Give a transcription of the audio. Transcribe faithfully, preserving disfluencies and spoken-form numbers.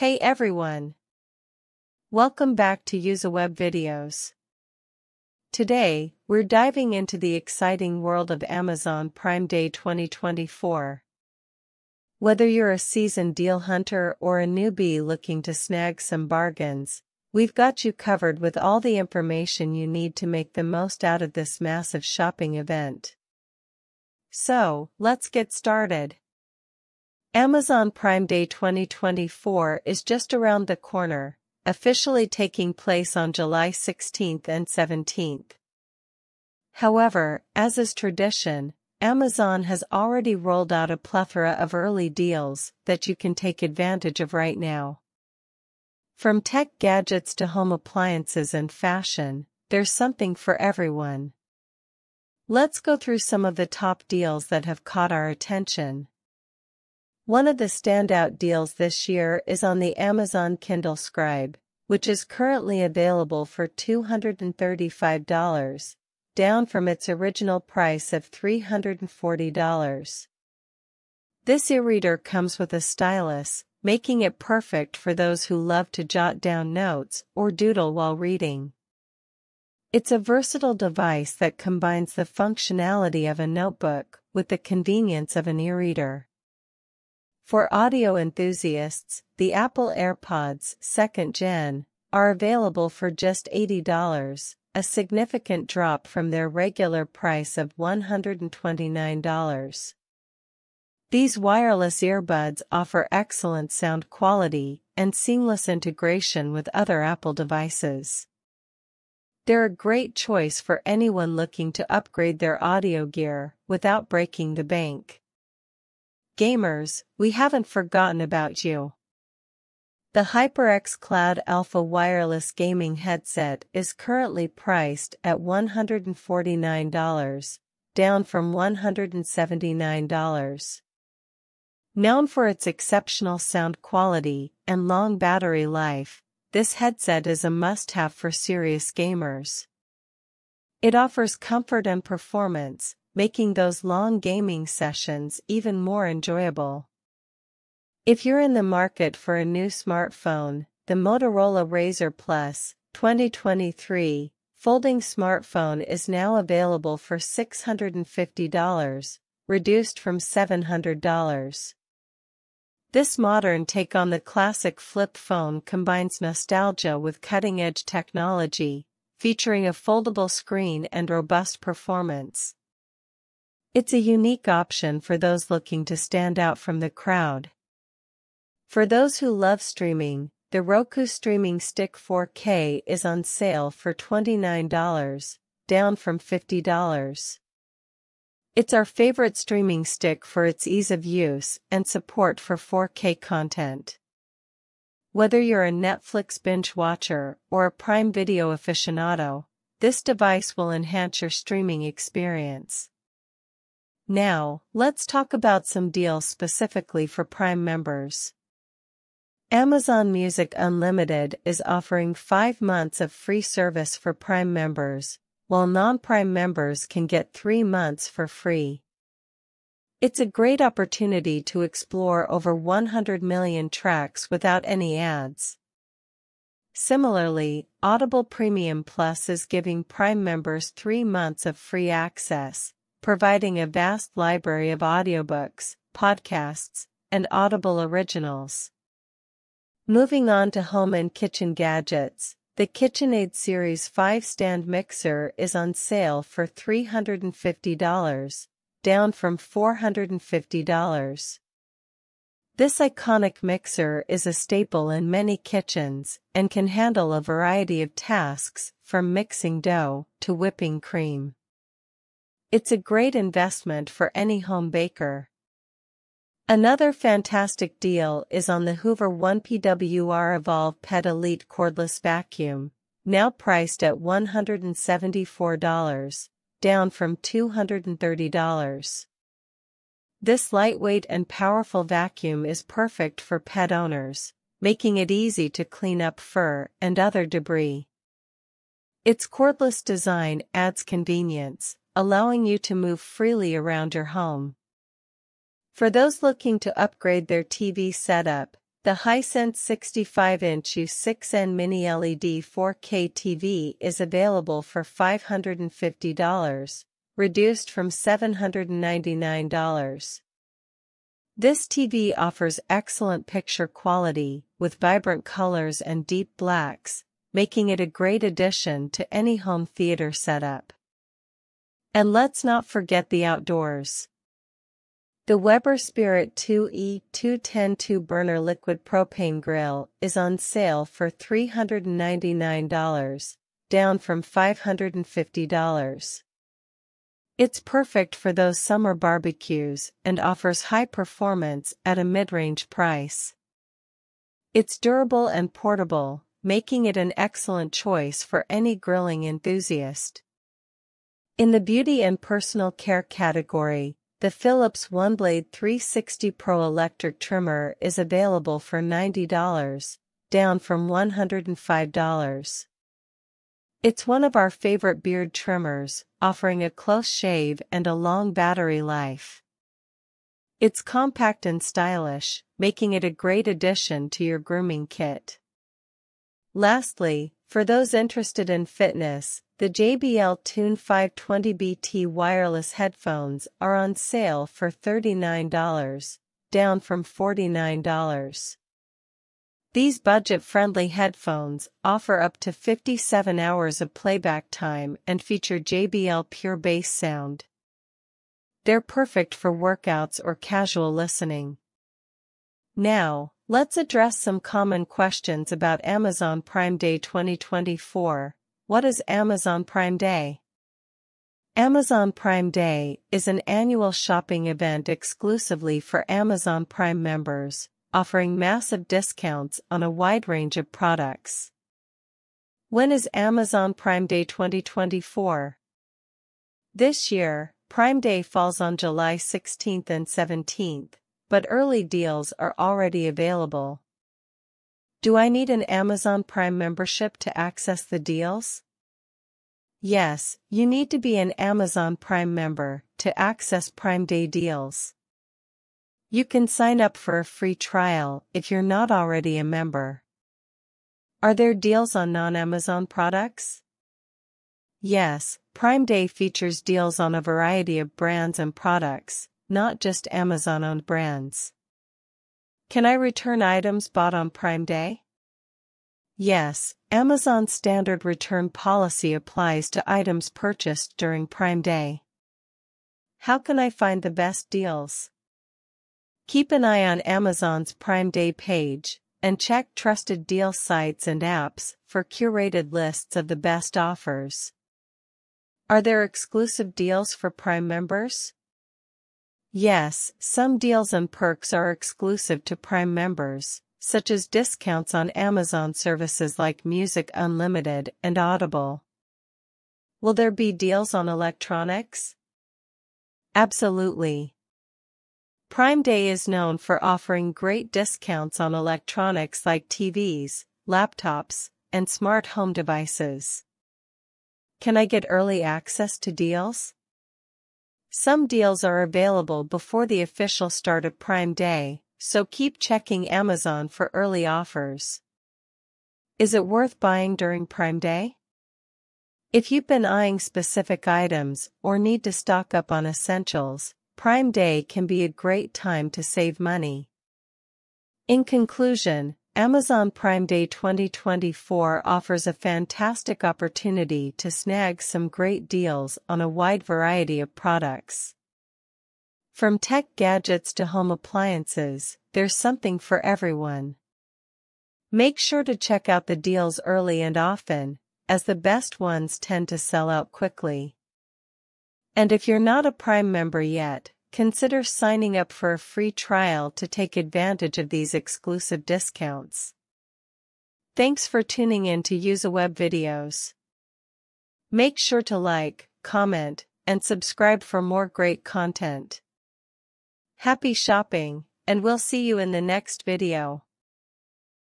Hey everyone! Welcome back to Usiweb Videos. Today, we're diving into the exciting world of Amazon Prime Day twenty twenty-four. Whether you're a seasoned deal hunter or a newbie looking to snag some bargains, we've got you covered with all the information you need to make the most out of this massive shopping event. So, let's get started. Amazon Prime Day twenty twenty-four is just around the corner, officially taking place on July sixteenth and seventeenth. However, as is tradition, Amazon has already rolled out a plethora of early deals that you can take advantage of right now. From tech gadgets to home appliances and fashion, there's something for everyone. Let's go through some of the top deals that have caught our attention. One of the standout deals this year is on the Amazon Kindle Scribe, which is currently available for two hundred thirty-five dollars, down from its original price of three hundred forty dollars. This e-reader comes with a stylus, making it perfect for those who love to jot down notes or doodle while reading. It's a versatile device that combines the functionality of a notebook with the convenience of an e-reader. For audio enthusiasts, the Apple AirPods second gen are available for just eighty dollars, a significant drop from their regular price of one hundred twenty-nine dollars. These wireless earbuds offer excellent sound quality and seamless integration with other Apple devices. They're a great choice for anyone looking to upgrade their audio gear without breaking the bank. Gamers, we haven't forgotten about you. The HyperX Cloud Alpha wireless gaming headset is currently priced at one hundred forty-nine dollars, down from one hundred seventy-nine dollars. Known for its exceptional sound quality and long battery life, this headset is a must-have for serious gamers. It offers comfort and performance, making those long gaming sessions even more enjoyable. If you're in the market for a new smartphone, the Motorola Razr Plus twenty twenty-three folding smartphone is now available for six hundred fifty dollars, reduced from seven hundred dollars. This modern take on the classic flip phone combines nostalgia with cutting-edge technology, featuring a foldable screen and robust performance. It's a unique option for those looking to stand out from the crowd. For those who love streaming, the Roku Streaming Stick four K is on sale for twenty-nine dollars, down from fifty dollars. It's our favorite streaming stick for its ease of use and support for four K content. Whether you're a Netflix binge watcher or a Prime Video aficionado, this device will enhance your streaming experience. Now, let's talk about some deals specifically for Prime members. Amazon Music Unlimited is offering five months of free service for Prime members, while non-Prime members can get three months for free. It's a great opportunity to explore over one hundred million tracks without any ads. Similarly, Audible Premium Plus is giving Prime members three months of free access, providing a vast library of audiobooks, podcasts, and Audible originals. Moving on to home and kitchen gadgets, the KitchenAid Series five stand mixer is on sale for three hundred fifty dollars, down from four hundred fifty dollars. This iconic mixer is a staple in many kitchens and can handle a variety of tasks, from mixing dough to whipping cream. It's a great investment for any home baker. Another fantastic deal is on the Hoover one P W R Evolve Pet Elite Cordless Vacuum, now priced at one hundred seventy-four dollars, down from two hundred thirty dollars. This lightweight and powerful vacuum is perfect for pet owners, making it easy to clean up fur and other debris. Its cordless design adds convenience, allowing you to move freely around your home. For those looking to upgrade their T V setup, The Hisense sixty-five inch U six N Mini L E D four K T V is available for five hundred fifty dollars, reduced from seven hundred ninety-nine dollars. This T V offers excellent picture quality, with vibrant colors and deep blacks, making it a great addition to any home theater setup. And let's not forget the outdoors. The Weber Spirit two E two ten two burner liquid propane grill is on sale for three hundred ninety-nine dollars, down from five hundred fifty dollars. It's perfect for those summer barbecues and offers high performance at a mid-range price. It's durable and portable, making it an excellent choice for any grilling enthusiast. In the beauty and personal care category, the Philips OneBlade three sixty Pro electric trimmer is available for ninety dollars, down from one hundred five dollars. It's one of our favorite beard trimmers, offering a close shave and a long battery life. It's compact and stylish, making it a great addition to your grooming kit. Lastly, for those interested in fitness, the J B L Tune five twenty B T wireless headphones are on sale for thirty-nine dollars, down from forty-nine dollars. These budget-friendly headphones offer up to fifty-seven hours of playback time and feature J B L Pure Bass sound. They're perfect for workouts or casual listening. Now, let's address some common questions about Amazon Prime Day twenty twenty-four. What is Amazon Prime Day? Amazon Prime Day is an annual shopping event exclusively for Amazon Prime members, offering massive discounts on a wide range of products. When is Amazon Prime Day twenty twenty-four? This year, Prime Day falls on July sixteenth and seventeenth, but early deals are already available. Do I need an Amazon Prime membership to access the deals? Yes, you need to be an Amazon Prime member to access Prime Day deals. You can sign up for a free trial if you're not already a member. Are there deals on non-Amazon products? Yes, Prime Day features deals on a variety of brands and products, not just Amazon-owned brands. Can I return items bought on Prime Day? Yes, Amazon's standard return policy applies to items purchased during Prime Day. How can I find the best deals? Keep an eye on Amazon's Prime Day page and check trusted deal sites and apps for curated lists of the best offers. Are there exclusive deals for Prime members? Yes, some deals and perks are exclusive to Prime members, such as discounts on Amazon services like Music Unlimited and Audible. Will there be deals on electronics? Absolutely. Prime Day is known for offering great discounts on electronics like T Vs, laptops, and smart home devices. Can I get early access to deals? Some deals are available before the official start of Prime Day, so keep checking Amazon for early offers. Is it worth buying during Prime Day? If you've been eyeing specific items or need to stock up on essentials, Prime Day can be a great time to save money. In conclusion, Amazon Prime Day twenty twenty-four offers a fantastic opportunity to snag some great deals on a wide variety of products. From tech gadgets to home appliances, there's something for everyone. Make sure to check out the deals early and often, as the best ones tend to sell out quickly. And if you're not a Prime member yet, consider signing up for a free trial to take advantage of these exclusive discounts. Thanks for tuning in to Usiweb Videos. Make sure to like, comment, and subscribe for more great content. Happy shopping, and we'll see you in the next video.